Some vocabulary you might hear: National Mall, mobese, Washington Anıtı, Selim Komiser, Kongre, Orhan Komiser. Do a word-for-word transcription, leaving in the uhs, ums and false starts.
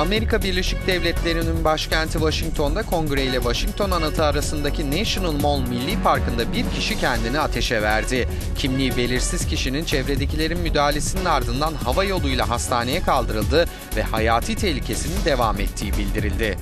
Amerika Birleşik Devletleri'nin başkenti Washington'da Kongre ile Washington Anıtı arasındaki National Mall Milli Parkı'nda bir kişi kendini ateşe verdi. Kimliği belirsiz kişinin çevredekilerin müdahalesinin ardından hava yoluyla hastaneye kaldırıldı ve hayati tehlikesinin devam ettiği bildirildi.